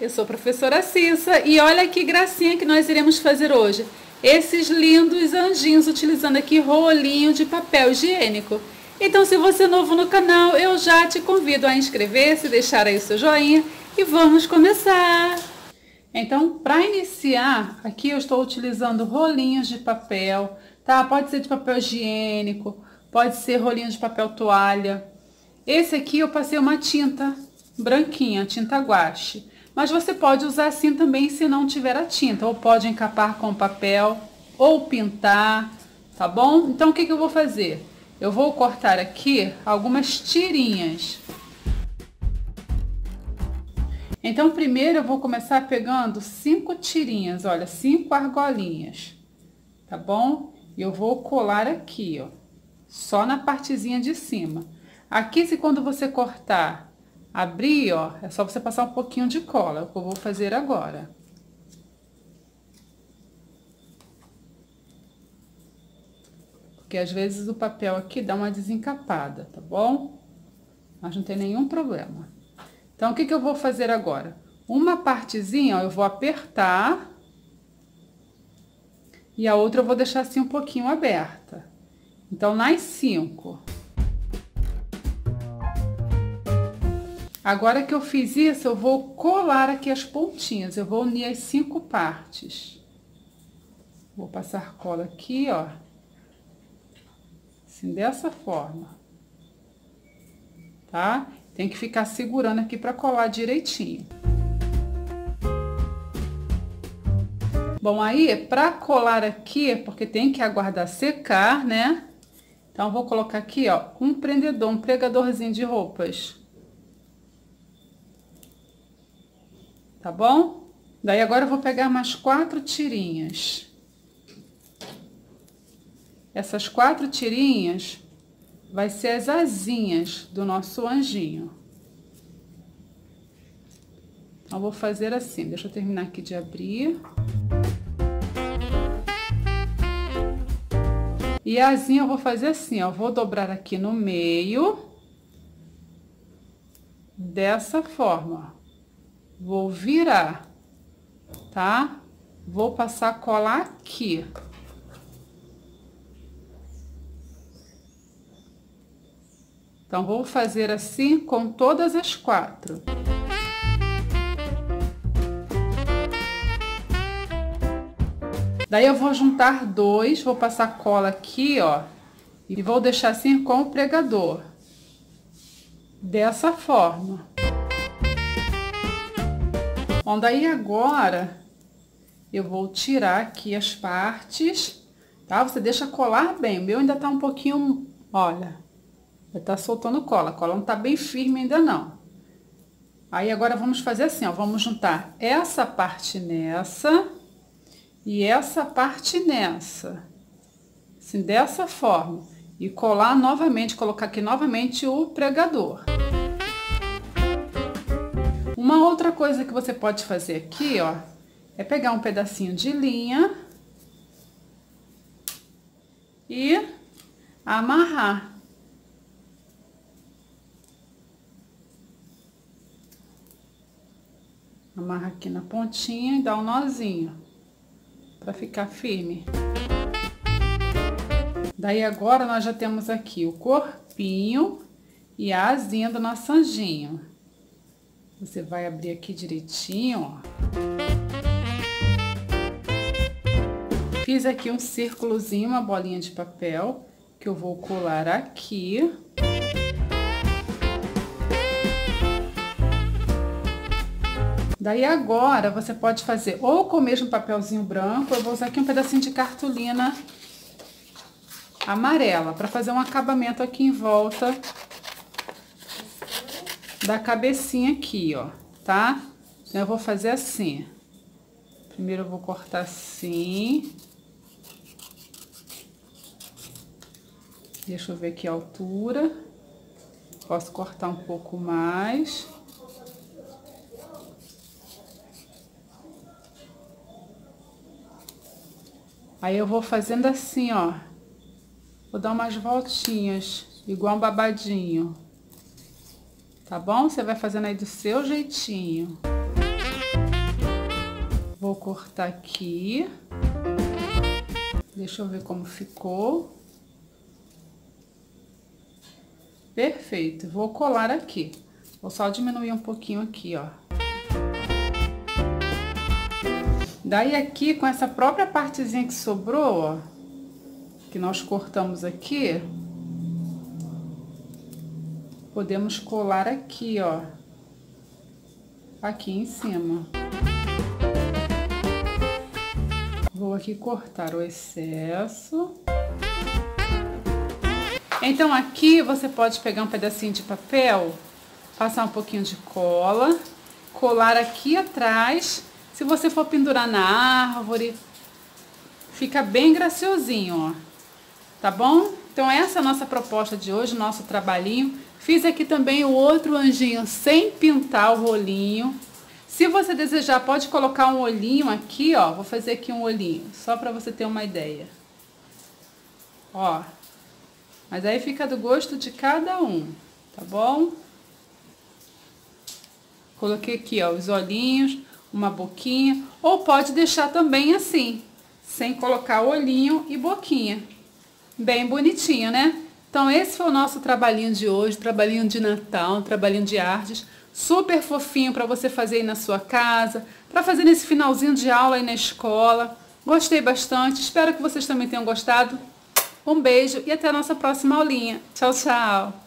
eu sou a professora Cissa e olha que gracinha que nós iremos fazer hoje. Esses lindos anjinhos utilizando aqui rolinho de papel higiênico. Então, se você é novo no canal, eu já te convido a inscrever-se, deixar aí o seu joinha e vamos começar! Então, para iniciar, aqui eu estou utilizando rolinhos de papel, tá? Pode ser de papel higiênico, pode ser rolinho de papel toalha. Esse aqui eu passei uma tinta branquinha, tinta guache. Mas você pode usar assim também se não tiver a tinta, ou pode encapar com papel, ou pintar, tá bom? Então, o que eu vou fazer? Eu vou cortar aqui algumas tirinhas. Então, primeiro eu vou começar pegando 5 tirinhas, olha, 5 argolinhas, tá bom? E eu vou colar aqui, ó, só na partezinha de cima. Aqui, se quando você cortar, abrir, ó, é só você passar um pouquinho de cola, é o que eu vou fazer agora. Porque às vezes o papel aqui dá uma desencapada, tá bom? Mas não tem nenhum problema. Então, o que eu vou fazer agora? Uma partezinha, ó, eu vou apertar. E a outra eu vou deixar assim um pouquinho aberta. Então, nas 5. Agora que eu fiz isso, eu vou colar aqui as pontinhas. Eu vou unir as 5 partes. Vou passar cola aqui, ó. Assim, dessa forma, tá? Tem que ficar segurando aqui para colar direitinho. Bom, aí, para colar aqui, porque tem que aguardar secar, né? Então, eu vou colocar aqui, ó, um prendedor, um pregadorzinho de roupas. Tá bom? Daí, agora eu vou pegar mais 4 tirinhas. Essas 4 tirinhas vai ser as asinhas do nosso anjinho. Então, eu vou fazer assim. Deixa eu terminar aqui de abrir. E a asinha eu vou fazer assim, ó. Vou dobrar aqui no meio. Dessa forma. Vou virar, tá? Vou passar cola aqui. Então, vou fazer assim com todas as 4. Daí, eu vou juntar 2, vou passar cola aqui, ó, e vou deixar assim com o pregador. Dessa forma. Bom, daí agora, eu vou tirar aqui as partes, tá? Você deixa colar bem, o meu ainda tá um pouquinho, olha... Tá soltando cola, a cola não tá bem firme ainda não. Aí agora vamos fazer assim, ó, vamos juntar essa parte nessa e essa parte nessa. Assim, dessa forma. E colar novamente, colocar aqui novamente o pregador. Uma outra coisa que você pode fazer aqui, ó, é pegar um pedacinho de linha e amarrar. Amarra aqui na pontinha e dá um nozinho, para ficar firme. Daí agora nós já temos aqui o corpinho e a asinha do nosso anjinho. Você vai abrir aqui direitinho, ó. Fiz aqui um círculozinho, uma bolinha de papel, que eu vou colar aqui. Daí agora, você pode fazer ou com o mesmo papelzinho branco, eu vou usar aqui um pedacinho de cartolina amarela, para fazer um acabamento aqui em volta da cabecinha aqui, ó, tá? Então, eu vou fazer assim. Primeiro eu vou cortar assim. Deixa eu ver aqui a altura. Posso cortar um pouco mais. Aí, eu vou fazendo assim, ó, vou dar umas voltinhas, igual um babadinho, tá bom? Você vai fazendo aí do seu jeitinho. cortar aqui. Deixa eu ver como ficou. Perfeito. Vou colar aqui. Vou só diminuir um pouquinho aqui, ó. Daí aqui, com essa própria partezinha que sobrou, ó, que nós cortamos aqui, podemos colar aqui, ó, aqui em cima. Vou aqui cortar o excesso. Então aqui você pode pegar um pedacinho de papel, passar um pouquinho de cola, colar aqui atrás. Se você for pendurar na árvore, fica bem graciosinho, ó. Tá bom? Então essa é a nossa proposta de hoje, nosso trabalhinho. Fiz aqui também o outro anjinho sem pintar o rolinho. Se você desejar, pode colocar um olhinho aqui, ó. Vou fazer aqui um olhinho, só pra você ter uma ideia. Ó. Mas aí fica do gosto de cada um, tá bom? Coloquei aqui, ó, os olhinhos, uma boquinha. Ou pode deixar também assim, sem colocar olhinho e boquinha. Bem bonitinho, né? Então esse foi o nosso trabalhinho de hoje, trabalhinho de Natal, trabalhinho de artes. Super fofinho para você fazer aí na sua casa, para fazer nesse finalzinho de aula aí na escola. Gostei bastante, espero que vocês também tenham gostado. Um beijo e até a nossa próxima aulinha. Tchau, tchau!